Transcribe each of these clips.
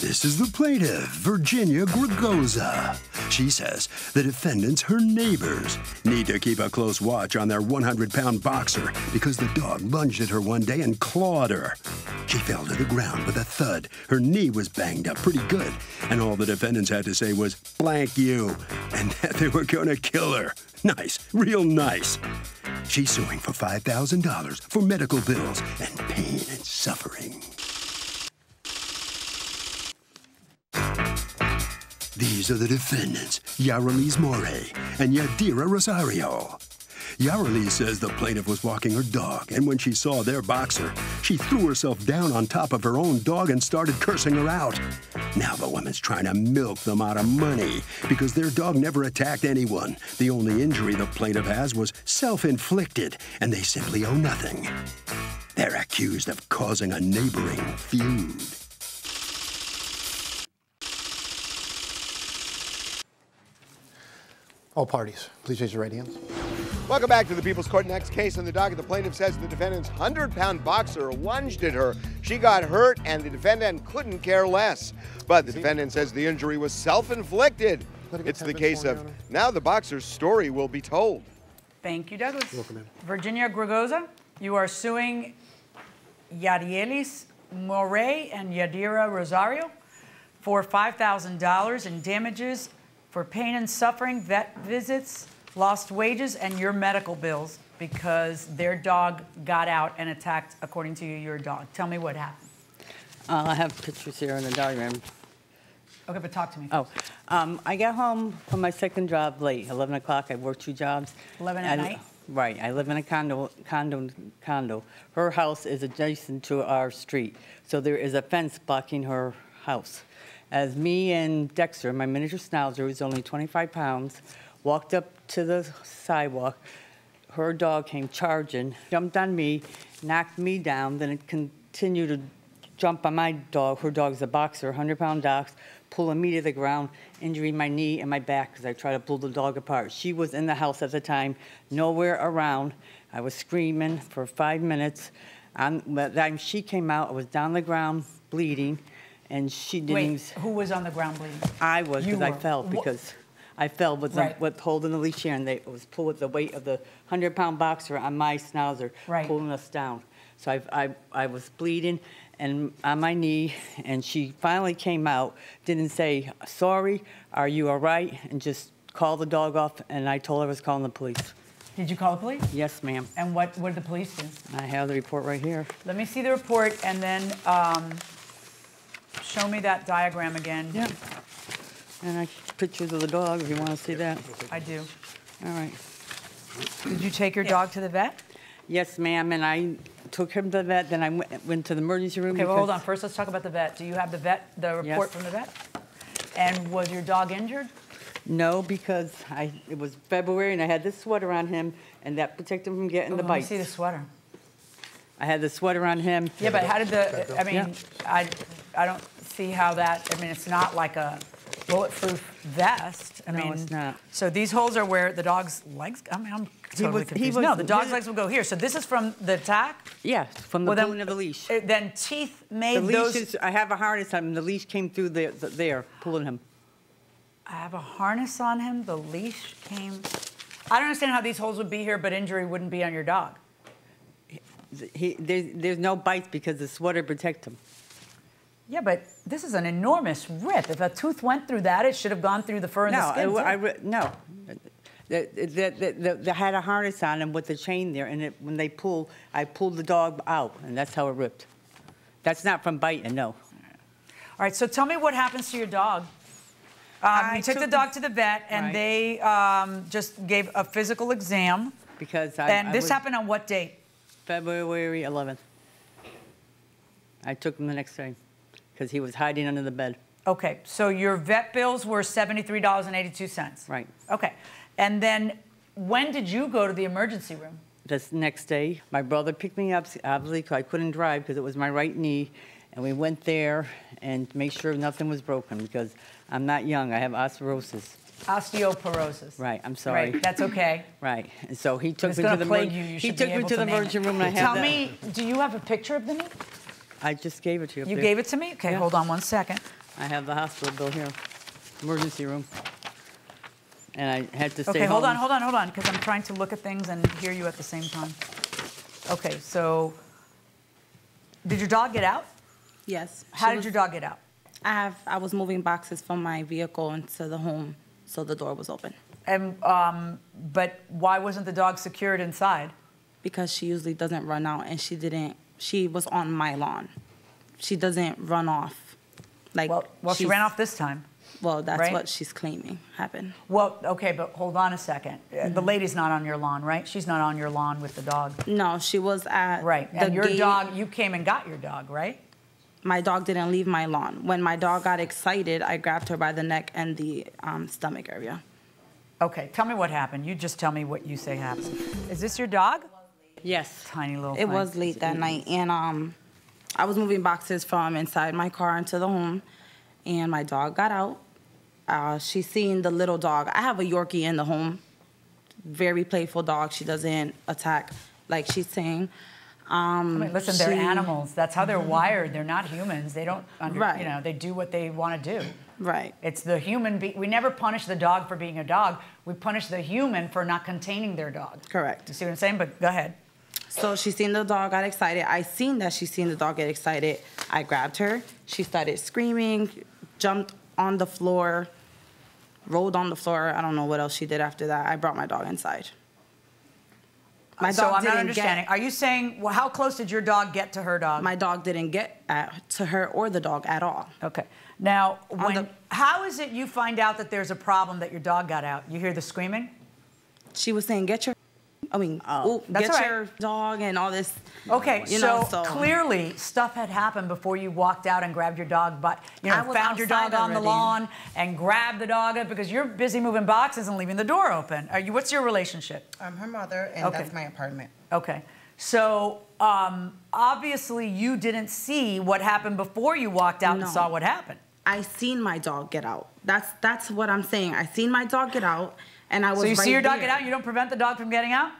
This is the plaintiff, Virginia Gregosa. She says the defendants, her neighbors, need to keep a close watch on their 100-pound boxer because the dog lunged at her one day and clawed her. She fell to the ground with a thud. Her knee was banged up pretty good, and all the defendants had to say was, blank you, and that they were gonna kill her. Nice, real nice. She's suing for $5,000 for medical bills and pain and suffering. These are the defendants, Yarielis Moray and Yadira Rosario. Yaraliz says the plaintiff was walking her dog, and when she saw their boxer, she threw herself down on top of her own dog and started cursing her out. Now the woman's trying to milk them out of money because their dog never attacked anyone. The only injury the plaintiff has was self-inflicted, and they simply owe nothing. They're accused of causing a neighboring feud. All parties, please raise your right hands. Welcome back to the People's Court. Next case on the docket, the plaintiff says the defendant's 100-pound boxer lunged at her. She got hurt, and the defendant couldn't care less. But the defendant says the injury was self-inflicted. It's the case of now the boxer's story will be told. Thank you, Douglas. Welcome in. Virginia Gregosa, you are suing Yarielis Moray and Yadira Rosario for $5,000 in damages for pain and suffering, vet visits, lost wages, and your medical bills because their dog got out and attacked, according to you, your dog. Tell me what happened. I have pictures here in the diagram. Okay, but talk to me first. Oh, I got home from my second job late, 11 o'clock. I worked 2 jobs. 11 at night? Right. I live in a condo. Her house is adjacent to our street, so there is a fence blocking her house. As me and Dexter, my miniature schnauzer, who's only 25 pounds, walked up to the sidewalk, her dog came charging, jumped on me, knocked me down, then it continued to jump on my dog. Her dog's a boxer, 100-pound dog, pulling me to the ground, injuring my knee and my back because I tried to pull the dog apart. She was in the house at the time, nowhere around. I was screaming for 5 minutes. By the time she came out, I was down on the ground, bleeding, and she didn't... Wait, who was on the ground bleeding? I was, because I fell, because... I fell with, right, with holding the leash here, and they was pulling the weight of the 100-pound boxer on my schnauzer, right, pulling us down. So I was bleeding and on my knee, and she finally came out, didn't say, sorry, are you all right, and just called the dog off, and I told her I was calling the police. Did you call the police? Yes, ma'am. And what did the police do? I have the report right here. Let me see the report, and then show me that diagram again. Yeah. And I pictures of the dog, if you want to see that. I do. All right. Did you take your dog to the vet? Yes, ma'am, and I took him to the vet, then I went to the emergency room. Okay, well, hold on. First, let's talk about the vet. Do you have the vet, the report from the vet? And was your dog injured? No, because it was February, and I had this sweater on him, and that protected him from getting the bites. Let me see the sweater. I had the sweater on him. Yeah, but how did the, I mean, I don't see how that, I mean, it's not like a bulletproof vest. I mean, it's not. So these holes are where the dog's legs, I mean, I'm totally confused. No, the dog's legs will go here. So this is from the attack? Yeah, from the pulling of the leash. Then teeth made those... I have a harness on him. The leash came through there, pulling him. I have a harness on him. The leash came... I don't understand how these holes would be here, but injury wouldn't be on your dog. There's no bites because the sweater protects him. Yeah, but this is an enormous rip. If a tooth went through that, it should have gone through the fur and the skin. No, they had a harness on him with the chain there, and when they pull, I pulled the dog out, and that's how it ripped. That's not from biting, no. All right, so tell me what happens to your dog. You took the dog to the vet, and they just gave a physical exam. Because this happened on what date? February 11th. I took him the next day, because he was hiding under the bed. Okay, so your vet bills were $73.82. Right. Okay, and then when did you go to the emergency room? This next day, my brother picked me up, obviously, because I couldn't drive because it was my right knee, and we went there and made sure nothing was broken because I'm not young, I have osteoporosis. Osteoporosis. Right, I'm sorry. Right, that's okay. Right, and so he took me to the emergency room. And tell me, do you have a picture of the knee? I just gave it to you. You gave it to me? Okay, hold on one second. I have the hospital bill here, emergency room. And I had to stay home. Hold on, because I'm trying to look at things and hear you at the same time. Okay, so did your dog get out? Yes. How did your dog get out? I was moving boxes from my vehicle into the home, so the door was open. And but why wasn't the dog secured inside? Because she usually doesn't run out, and she didn't. She was on my lawn. She doesn't run off. Like well, she ran off this time. Well, that's right? What she's claiming happened. Well, okay, but hold on a second. Mm-hmm. The lady's not on your lawn, right? She's not on your lawn with the dog. No, she was at right. The and your gate. Dog, you came and got your dog, right? My dog didn't leave my lawn. When my dog got excited, I grabbed her by the neck and the stomach area. Okay, tell me what happened. You just tell me what you say happened. Is this your dog? Yes. Tiny little thing. It was late that night, and I was moving boxes from inside my car into the home, and my dog got out. She seen the little dog. I have a Yorkie in the home, very playful dog. She doesn't attack like she's saying. I mean, listen, they're animals. That's how they're wired. They're not humans. They don't, you know, they do what they want to do. Right. It's the human. We never punish the dog for being a dog. We punish the human for not containing their dog. Correct. You see what I'm saying? But go ahead. So she seen the dog, got excited. I seen that she seen the dog get excited. I grabbed her. She started screaming, jumped on the floor, rolled on the floor. I don't know what else she did after that. I brought my dog inside. So I'm not understanding. Are you saying, well, how close did your dog get to her dog? My dog didn't get to her or the dog at all. Okay. Now, how is it you find out that there's a problem that your dog got out? You hear the screaming? She was saying, get your dog and all this. Okay, so clearly stuff had happened before you walked out and grabbed your dog, but you know, found your dog on the lawn and grabbed the dog up because you're busy moving boxes and leaving the door open. Are you? What's your relationship? I'm her mother, and that's my apartment. Okay, so obviously you didn't see what happened before you walked out and saw what happened. I seen my dog get out. That's what I'm saying. I seen my dog get out. And I was see your dog get out? You don't prevent the dog from getting out?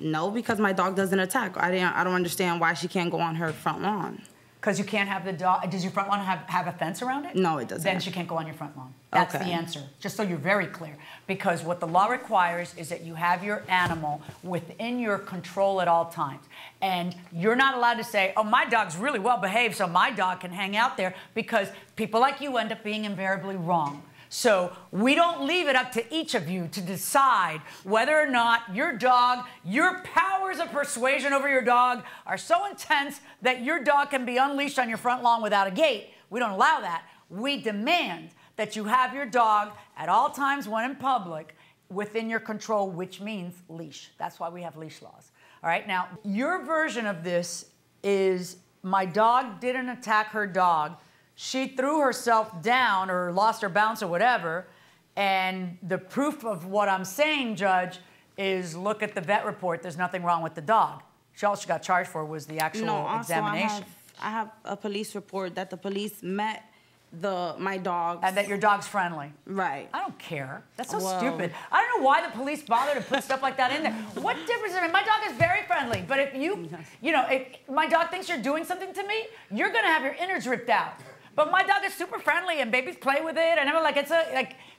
No, because my dog doesn't attack. I don't understand why she can't go on her front lawn. Because you can't have the dog. Does your front lawn have a fence around it? No, it doesn't. Then she can't go on your front lawn. That's the answer. Just so you're very clear. Because what the law requires is that you have your animal within your control at all times. And you're not allowed to say, oh, my dog's really well behaved, so my dog can hang out there, because people like you end up being invariably wrong. So we don't leave it up to each of you to decide whether or not your dog, your powers of persuasion over your dog are so intense that your dog can be unleashed on your front lawn without a gate. We don't allow that. We demand that you have your dog at all times when in public within your control, which means leash. That's why we have leash laws. All right, now your version of this is my dog didn't attack her dog. She threw herself down or lost her bounce or whatever, and the proof of what I'm saying, Judge, is look at the vet report. There's nothing wrong with the dog. All she got charged for was the actual examination. I have a police report that the police met my dog. And that your dog's friendly. Right. I don't care. That's so stupid. I don't know why the police bother to put stuff like that in there. What difference does it make? My dog is very friendly, but if you know, if my dog thinks you're doing something to me, you're going to have your innards ripped out. But my dog is super friendly, and babies play with it, and I'm like,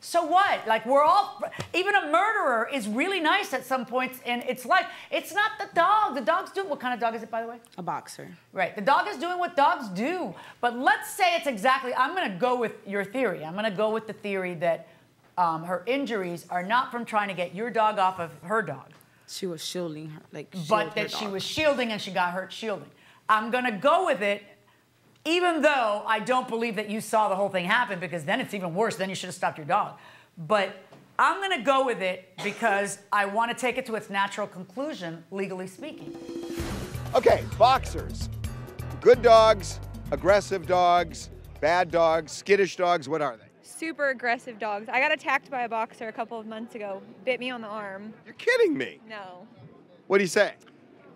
so what? Like, we're all, even a murderer is really nice at some points in its life. It's not the dog. The dog's doing, what kind of dog is it, by the way? A boxer. Right, the dog is doing what dogs do. But let's say it's exactly, I'm gonna go with your theory. I'm gonna go with the theory that her injuries are not from trying to get your dog off of her dog. She was shielding her, she was shielding, and she got hurt shielding. I'm gonna go with it, even though I don't believe that you saw the whole thing happen, because then it's even worse. Then you should have stopped your dog. But I'm going to go with it because I want to take it to its natural conclusion, legally speaking. Okay, boxers. Good dogs, aggressive dogs, bad dogs, skittish dogs. What are they? Super aggressive dogs. I got attacked by a boxer a couple of months ago. Bit me on the arm. You're kidding me. No. What do you say?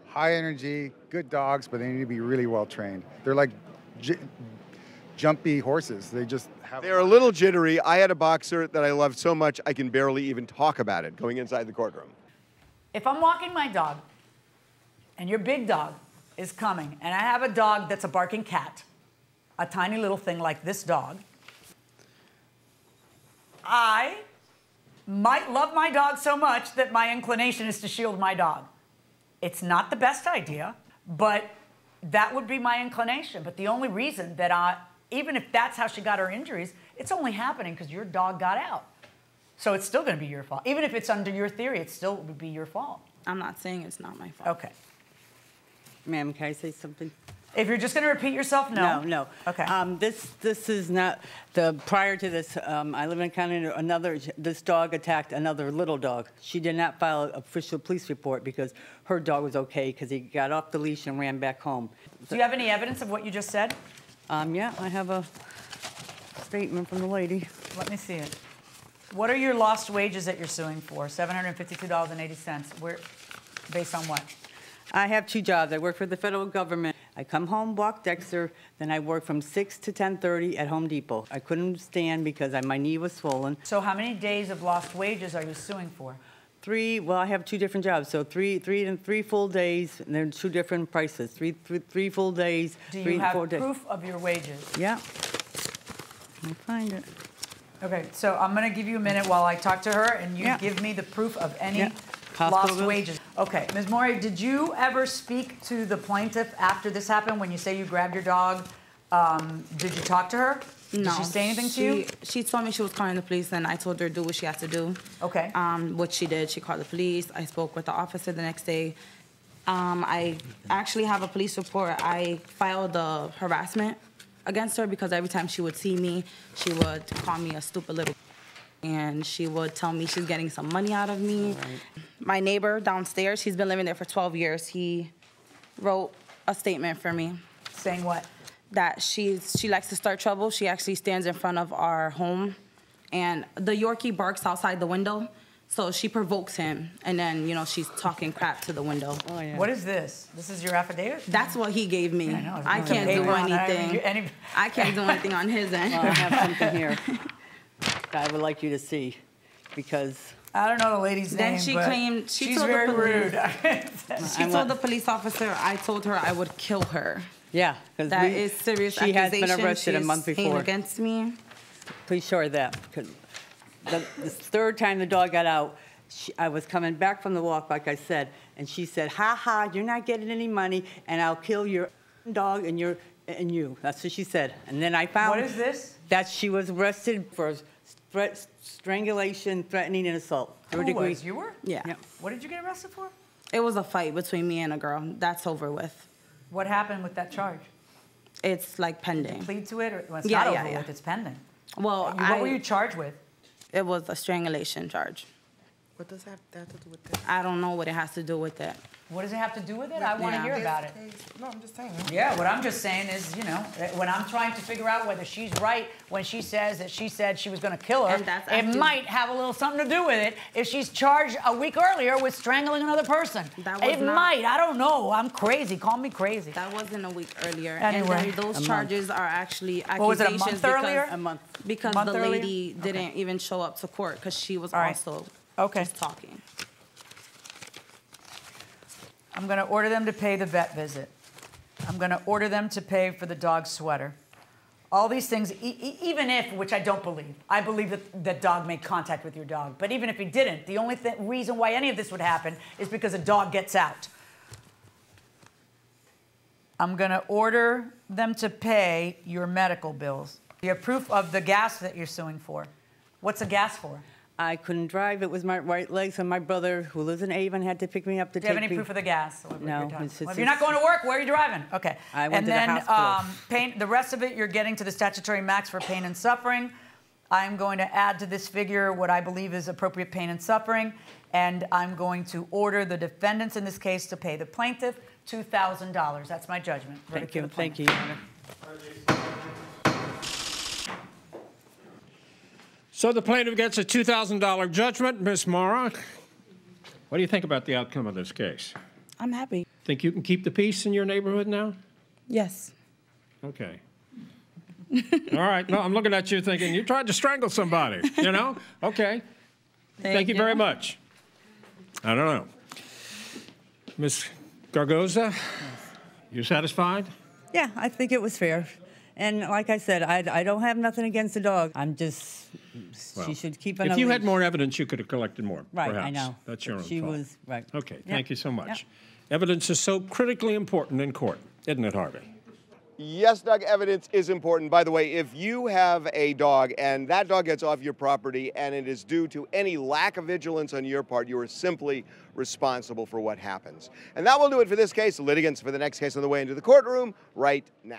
High energy, good dogs, but they need to be really well trained. They're like jumpy horses. They just have... They're a little jittery. I had a boxer that I loved so much, I can barely even talk about it going inside the courtroom. If I'm walking my dog, and your big dog is coming, and I have a dog that's a barking cat, a tiny little thing like this dog, I might love my dog so much that my inclination is to shield my dog. It's not the best idea, but that would be my inclination. But the only reason that even if that's how she got her injuries, it's only happening because your dog got out. So it's still going to be your fault. Even if it's under your theory, it still would be your fault. I'm not saying it's not my fault. Okay. Ma'am, can I say something? If you're just going to repeat yourself, no. No, no. Okay. This is not the prior to this. I live in a county. This dog attacked another little dog. She did not file an official police report because her dog was okay because he got off the leash and ran back home. So, do you have any evidence of what you just said? Yeah, I have a statement from the lady. Let me see it. What are your lost wages that you're suing for? $752.80. Where, based on what? I have two jobs. I work for the federal government. I come home, walk Dexter, then I work from 6 to 10:30 at Home Depot. I couldn't stand because my knee was swollen. So how many days of lost wages are you suing for? 3, well, I have two different jobs, so three full days, and they're two different prices. Three full days, Do 3 to 4 days. Do you have proof of your wages? Yeah. I'll find it. Okay, so I'm going to give you a minute while I talk to her, and you give me the proof of any lost wages. Okay, Ms. Moray, did you ever speak to the plaintiff after this happened? When you say you grabbed your dog, did you talk to her? No. Did she say anything to you? She told me she was calling the police, and I told her to do what she had to do. Okay. What she did, she called the police. I spoke with the officer the next day. I actually have a police report. I filed the harassment against her because every time she would see me, she would call me a stupid little... and she would tell me she's getting some money out of me. Right. My neighbor downstairs, he's been living there for 12 years. He wrote a statement for me. Saying what? That she likes to start trouble. She actually stands in front of our home, and the Yorkie barks outside the window, so she provokes him, and then, you know, she's talking crap to the window. Oh, yeah. What is this? This is your affidavit? That's what he gave me. Yeah, I know. I can't do anything. I can't do anything on his end. Well, I have something here. I would like you to see, because I don't know the lady's name. Then she claimed she's very rude. She told the police officer, I told her I would kill her. Yeah, that is serious. She has been arrested a month before against me. Please show her that. Because the third time the dog got out, I was coming back from the walk, like I said, and she said, "Ha ha, you're not getting any money, and I'll kill your dog and your and you." That's what she said. And then I found. What is this? That she was arrested for. Strangulation, threatening, and assault. You were? Yeah. What did you get arrested for? It was a fight between me and a girl. That's over with. What happened with that charge? It's like pending. Did you plead to it? Or, well, it's not over with. It's pending. Well, what were you charged with? It was a strangulation charge. What does that have to do with this? I don't know what it has to do with it. What does it have to do with it? I want to hear about it. No, I'm just saying. Yeah, what I'm just saying is, you know, when I'm trying to figure out whether she's right when she says that she said she was going to kill her, it might have a little something to do with it if she's charged a week earlier with strangling another person. It might. I don't know. I'm crazy. Call me crazy. That wasn't a week earlier. Anyway. And those charges are actually accusations. What was it, a month earlier? A month. Because the lady didn't even show up to court because she was also just talking. I'm going to order them to pay the vet visit. I'm going to order them to pay for the dog's sweater. All these things, even if, which I don't believe, I believe that the dog made contact with your dog. But even if he didn't, the only reason why any of this would happen is because a dog gets out. I'm going to order them to pay your medical bills. Your proof of the gas that you're suing for. What's a gas for? I couldn't drive. It was my right leg, so my brother, who lives in Avon, had to pick me up to take me. Do you have any proof of the gas? No. Well, if you're not going to work, where are you driving? Okay. I went to the hospital. And then the rest of it, you're getting to the statutory max for pain and suffering. I'm going to add to this figure what I believe is appropriate pain and suffering, and I'm going to order the defendants in this case to pay the plaintiff $2,000. That's my judgment. Thank you. Thank you, Your Honor. So the plaintiff gets a $2,000 judgment. Ms. Mora, what do you think about the outcome of this case? I'm happy. Think you can keep the peace in your neighborhood now? Yes. Okay. All right. No, I'm looking at you thinking, you tried to strangle somebody, you know? Okay. Thank you very much. I don't know. Ms. Gregosa, you satisfied? Yeah, I think it was fair. And like I said, I don't have nothing against the dog. I'm just, well, she should keep an eye on it. If you had more evidence, you could have collected more. Right, perhaps. I know. That's your own fault. She was, right. Okay, thank you so much. Yeah. Evidence is so critically important in court, isn't it, Harvey? Yes, Doug, evidence is important. By the way, if you have a dog and that dog gets off your property and it is due to any lack of vigilance on your part, you are simply responsible for what happens. And that will do it for this case. Litigants for the next case on the way into the courtroom right now.